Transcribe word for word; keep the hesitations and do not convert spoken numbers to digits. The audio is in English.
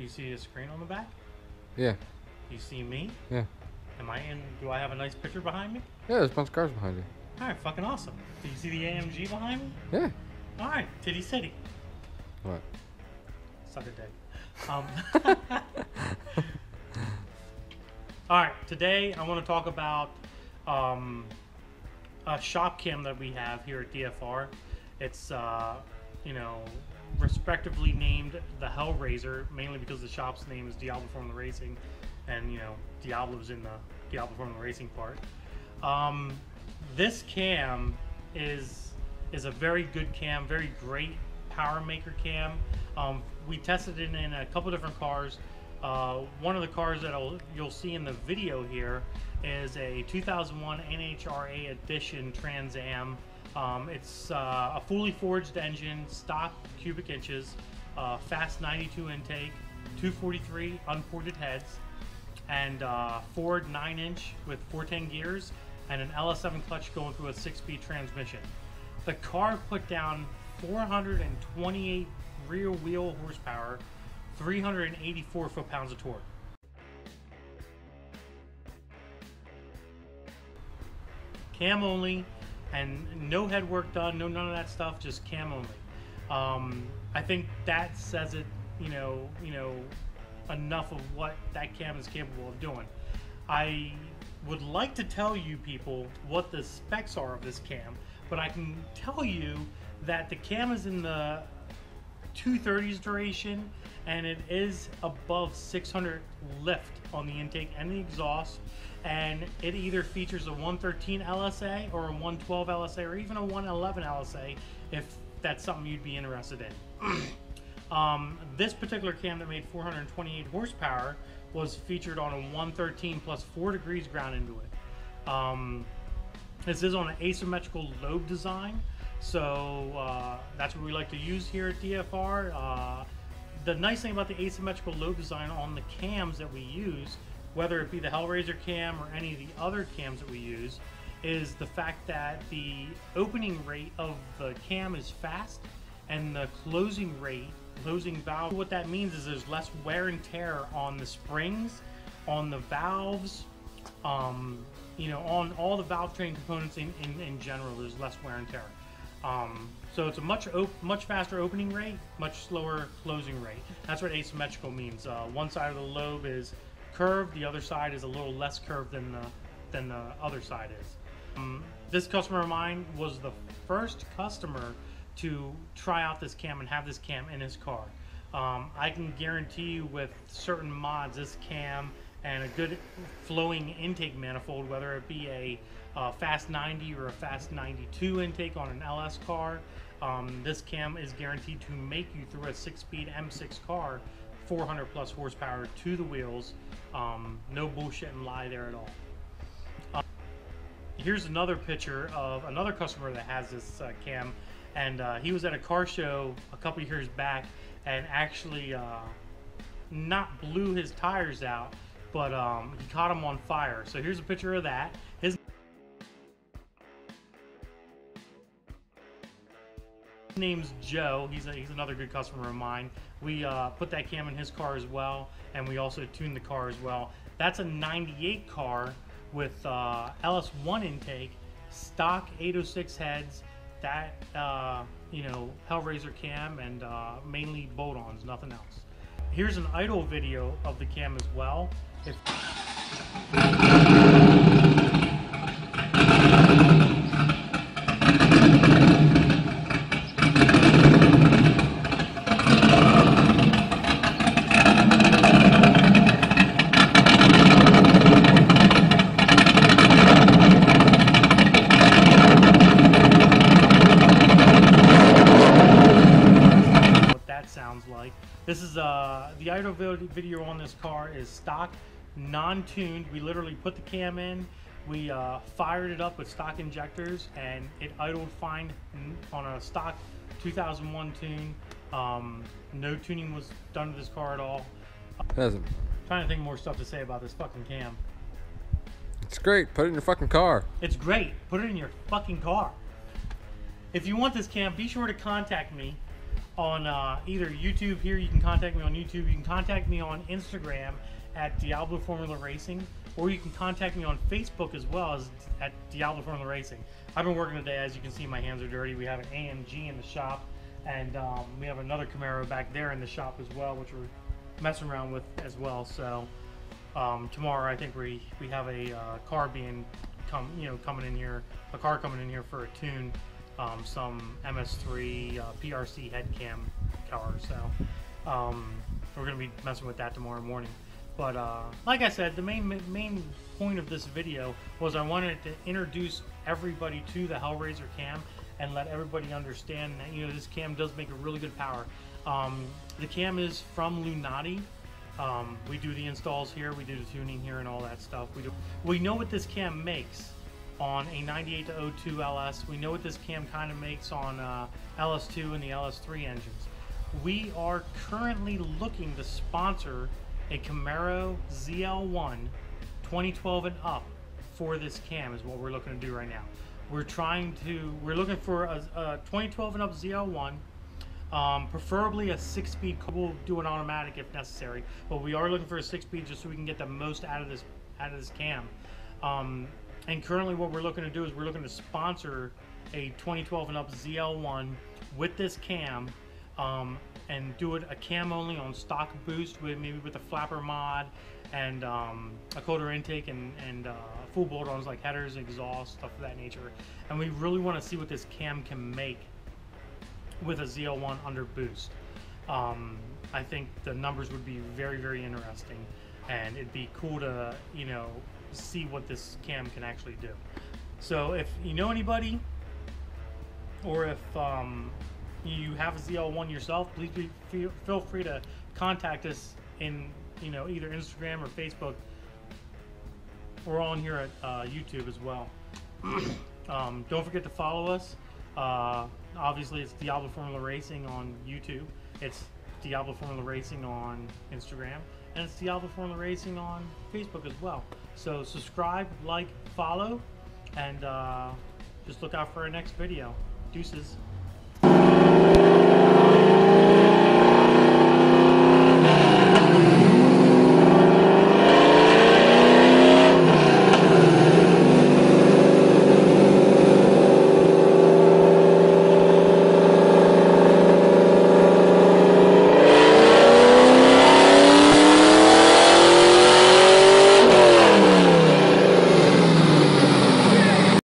Do you see a screen on the back? Yeah. Do you see me? Yeah. Am I in? Do I have a nice picture behind me? Yeah, there's a bunch of cars behind you. All right, fucking awesome. Do you see the A M G behind me? Yeah. All right, titty city. What? Suck a dick. Um, all right, today I want to talk about um, a shop cam that we have here at D F R. It's, uh, you know, respectively named the Hellraiser, mainly because the shop's name is Diablo Formula Racing, and, you know, Diablo's in the Diablo Formula Racing part. Um, this cam is, is a very good cam, very great power maker cam. Um, we tested it in a couple different cars. Uh, one of the cars that I'll, you'll see in the video here is a two thousand one N H R A edition Trans Am. Um, it's uh, a fully forged engine, stock cubic inches, uh, FAST ninety-two intake, two forty-three unported heads, and uh, Ford nine inch with four ten gears, and an L S seven clutch going through a six-speed transmission. The car put down four hundred twenty-eight rear wheel horsepower, three hundred eighty-four foot-pounds of torque. Cam only, and no head work done, no none of that stuff, just cam only. Um, I think that says it, you know, you know, enough of what that cam is capable of doing. I would like to tell you people what the specs are of this cam, but I can tell you that the cam is in the two thirties duration, and it is above six hundred lift on the intake and the exhaust, and it either features a one thirteen L S A or a one twelve L S A or even a one eleven L S A if that's something you'd be interested in. Um, this particular cam that made four hundred twenty-eight horsepower was featured on a one thirteen plus four degrees ground into it. Um, this is on an asymmetrical lobe design, so uh, that's what we like to use here at D F R. Uh, the nice thing about the asymmetrical lobe design on the cams that we use, whether it be the Hellraiser cam or any of the other cams that we use, is the fact that the opening rate of the cam is fast and the closing rate, closing valve. What that means is there's less wear and tear on the springs, on the valves, um, you know, on all the valve train components in, in, in general, there's less wear and tear. Um, so it's a much op much faster opening rate, much slower closing rate. That's what asymmetrical means. Uh, one side of the lobe is curved, the other side is a little less curved than the, than the other side is. Um, this customer of mine was the first customer to try out this cam and have this cam in his car. Um, I can guarantee you with certain mods, this cam and a good flowing intake manifold, whether it be a uh, Fast ninety or a Fast ninety-two intake on an L S car, um, this cam is guaranteed to make you through a six-speed M six car, four hundred plus horsepower to the wheels. Um, no bullshit and lie there at all. Um, here's another picture of another customer that has this uh, cam, and uh, he was at a car show a couple years back and actually uh, not blew his tires out, but um, he caught them on fire. So here's a picture of that. His name's Joe. He's, a, he's another good customer of mine. We uh, put that cam in his car as well, and we also tuned the car as well. That's a ninety-eight car with uh, L S one intake, stock eight oh six heads, that, uh, you know, Hellraiser cam, and uh, mainly bolt-ons, nothing else. Here's an idle video of the cam as well. If This is uh, the idle video on this car is stock, non-tuned. We literally put the cam in, we uh, fired it up with stock injectors, and it idled fine on a stock two thousand one tune. Um, no tuning was done to this car at all. Doesn't. Trying to think more stuff to say about this fucking cam. It's great. Put it in your fucking car. It's great. Put it in your fucking car. If you want this cam, be sure to contact me. on uh, either YouTube here. You can contact me on YouTube. You can contact me on Instagram at Diablo Formula Racing, or you can contact me on Facebook as well as at Diablo Formula Racing. I've been working today. As you can see, my hands are dirty. We have an A M G in the shop, and um, we have another Camaro back there in the shop as well, which we're messing around with as well. So um, tomorrow I think we we have a uh, car being come you know coming in here, a car coming in here for a tune, um, some M S three uh, P R C head cam car. So um, we're gonna be messing with that tomorrow morning. But uh, like I said, the main main point of this video was I wanted to introduce everybody to the Hellraiser cam and let everybody understand that, you know, this cam does make a really good power. Um, the cam is from Lunati. Um, we do the installs here, we do the tuning here and all that stuff. We do, we know what this cam makes on a ninety-eight to oh two L S. We know what this cam kind of makes on uh, L S two and the L S three engines. We are currently looking to sponsor a Camaro Z L one twenty twelve and up for this cam is what we're looking to do right now. We're trying to, we're looking for a, a twenty twelve and up Z L one, um, preferably a six-speed. We'll do an automatic if necessary, but we are looking for a six-speed just so we can get the most out of this out of this cam. Um, and currently, what we're looking to do is we're looking to sponsor a twenty twelve and up Z L one with this cam. Um, and do it a cam only on stock boost with maybe with a flapper mod and um, a colder intake and, and uh, full bolt-ons like headers, exhaust, stuff of that nature. And we really want to see what this cam can make with a Z L one under boost. Um, I think the numbers would be very, very interesting, and it'd be cool to, you know, see what this cam can actually do. So if you know anybody, or if um, you have a Z L one yourself, please feel, feel free to contact us in, you know, either Instagram or Facebook, or on here at uh, YouTube as well. Um, don't forget to follow us. Uh, obviously, it's Diablo Formula Racing on YouTube. It's Diablo Formula Racing on Instagram, and it's Diablo Formula Racing on Facebook as well. So subscribe, like, follow, and uh, just look out for our next video. Deuces.